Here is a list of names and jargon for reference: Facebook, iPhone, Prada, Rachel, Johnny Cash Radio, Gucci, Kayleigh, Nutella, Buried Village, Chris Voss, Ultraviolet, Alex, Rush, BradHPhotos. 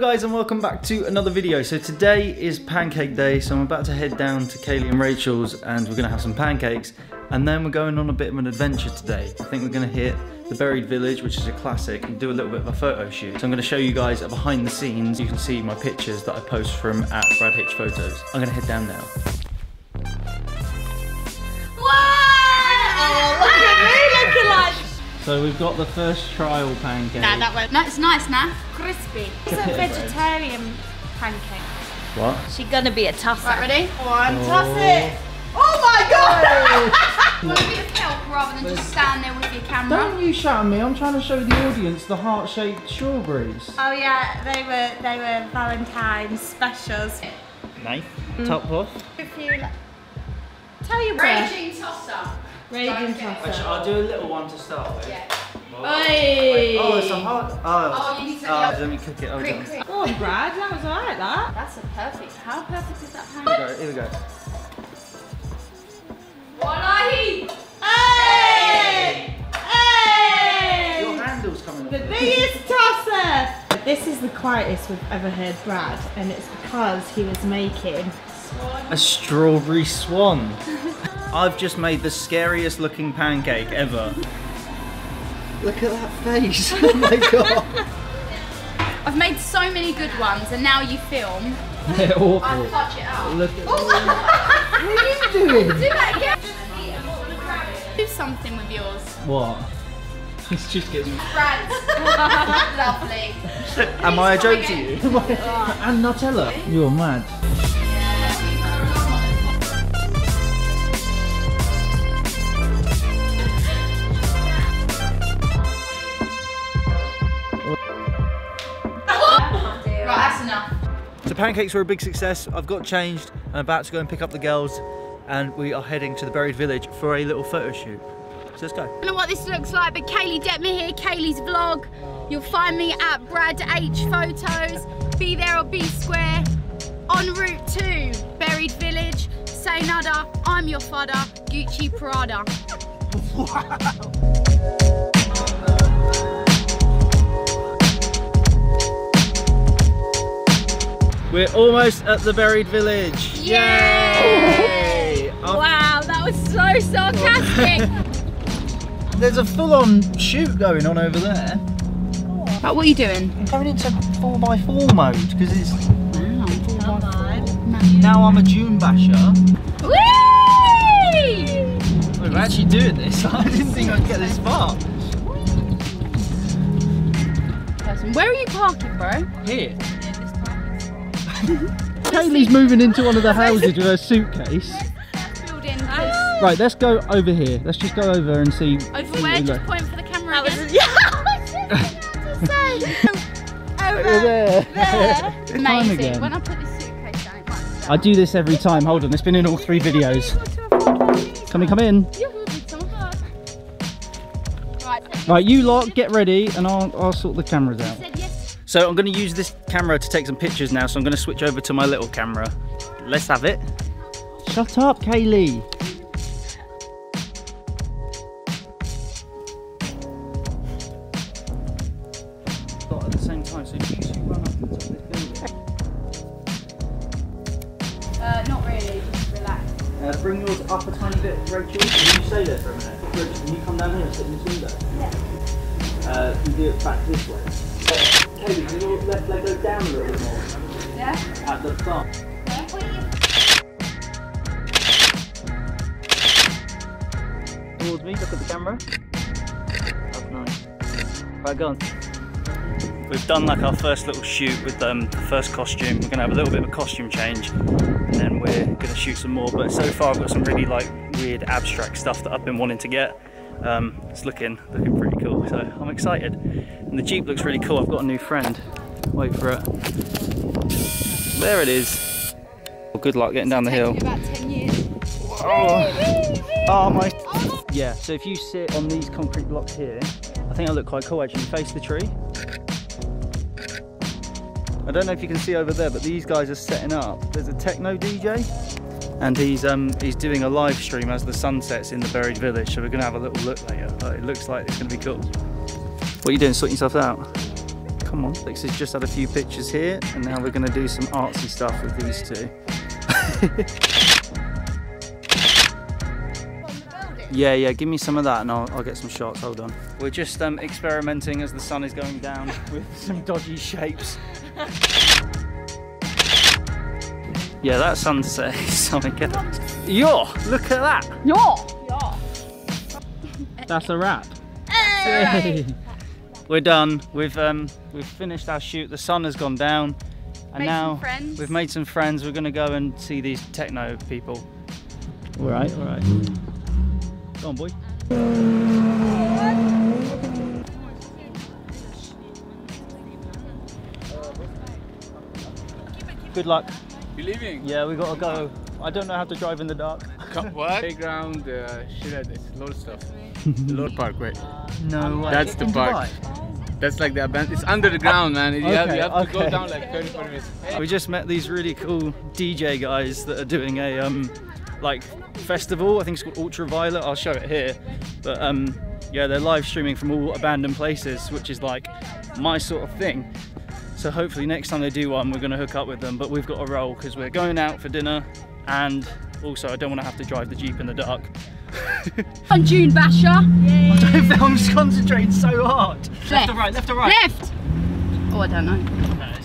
Hello guys and welcome back to another video. So today is pancake day, so I'm about to head down to Kayleigh and Rachel's and we're gonna have some pancakes and then we're going on a bit of an adventure today. I think we're gonna hit the Buried Village, which is a classic, and do a little bit of a photo shoot. So I'm gonna show you guys a behind the scenes. You can see my pictures that I post from at BradHPhotos. I'm gonna head down now. So we've got the first trial pancake. Nah, that one. No, it's nice, nah. Crispy. It's a vegetarian pancake. What? She's gonna be a tosser. Right, ready? One, toss it. Oh my God! Want a bit of help rather than just stand there with your camera? Don't you shout at me. I'm trying to show the audience the heart-shaped strawberries. Oh yeah, they were Valentine's specials. Nice. Top off. Tell your bread. Raging tosser. I'll do a little one to start with. Yeah. Oh, it's a hard. Oh, you need to let me cook it. Oh, Brad, that was alright, that. That's a perfect. How perfect is that pancake? Here we go. What are you? Hey! Hey! Your handle's coming off. The biggest tosser! This is the quietest we've ever heard Brad, and it's because he was making a strawberry swan. I've just made the scariest looking pancake ever. Look at that face, oh my God. I've made so many good ones and now you film. They're awful. I'll clutch it up. Look at that. What are you doing? Do that again. Do something with yours. What? It's just getting... France. Lovely. Am I a joke to you? And Nutella. You're mad. The pancakes were a big success. I've got changed. I'm about to go and pick up the girls and we are heading to the Buried Village for a little photo shoot. So let's go. I don't know what this looks like, but Kayleigh get me here, Kayleigh's vlog. You'll find me at BradHPhotos. Be there or be square. En route to Buried Village. Say nada, I'm your fodder. Gucci Prada. Wow. We're almost at the Buried Village. Yay! Wow, that was so sarcastic. There's a full-on shoot going on over there. But what are you doing? I'm going into 4x4 mode because it's 4x4. Now I'm a June basher. Whee! We're actually doing this. I didn't think I'd get this far. Where are you parking, bro? Here. Kayleigh's moving into one of the houses with her suitcase. Right, let's go over here. Let's just go over and see. Over where? Just point for the camera. Over there. Amazing. When I put this suitcase down, it might start. I do this every time. Hold on, it's been in all three videos. Come in. Right, you lot, get ready and I'll sort the cameras out. So I'm going to use this camera to take some pictures now, so I'm going to switch over to my little camera. Let's have it. Shut up, Kayleigh. But at the same time, so you two run up and take this building. Not really, just relax. Bring yours up a tiny bit, Rachel. Can you stay there for a minute? Rachel, can you come down here and sit in this window? Yeah. You do it back this way. Kayleigh, your left leg go down a little more. Yeah? At the thumb. Yeah. Towards me, look at the camera. That's nice. Right, go on. We've done like our first little shoot with the first costume. We're going to have a little bit of a costume change and then we're going to shoot some more. But so far I've got some really like weird abstract stuff that I've been wanting to get. It's looking pretty cool, so I'm excited. And the Jeep looks really cool. I've got a new friend. Wait for it. There it is. Well, good luck getting down the hill. It's taken me about 10 years. Oh. Oh my. Yeah, so if you sit on these concrete blocks here, I think I look quite cool actually. Face the tree. I don't know if you can see over there, but these guys are setting up. There's a techno DJ. And he's doing a live stream as the sun sets in the Buried Village, so we're going to have a little look later, but it looks like it's going to be cool. What are you doing, sorting yourself out? Come on. Alex has just had a few pictures here, and now we're going to do some artsy stuff with these two. Yeah, yeah, give me some of that and I'll get some shots, hold on. We're just experimenting as the sun is going down with some dodgy shapes. Yeah, that sunset is something else. Yo, look at that. Yo. That's a wrap. Hey. We're done. We've finished our shoot. The sun has gone down, and now we've made some friends. We're gonna go and see these techno people. All right, all right. Go on, boy. Good luck. You leaving? Yeah, we gotta go. I don't know how to drive in the dark. What? Playground, shit, a lot of stuff. The Lord Park, right? No way. That's the park. That's like the abandoned. It's under the ground, man. You have to go down like 35 minutes. We just met these really cool DJ guys that are doing a like festival. I think it's called Ultraviolet. I'll show it here. But yeah, they're live streaming from all abandoned places, which is like my sort of thing. So hopefully next time they do one, we're going to hook up with them. But we've got to roll because we're going out for dinner, and also I don't want to have to drive the Jeep in the dark. On June Basher. Yay. I don't know, I'm just concentrating so hard. Left. Left or right, left or right? Left! Oh, I don't know. Okay.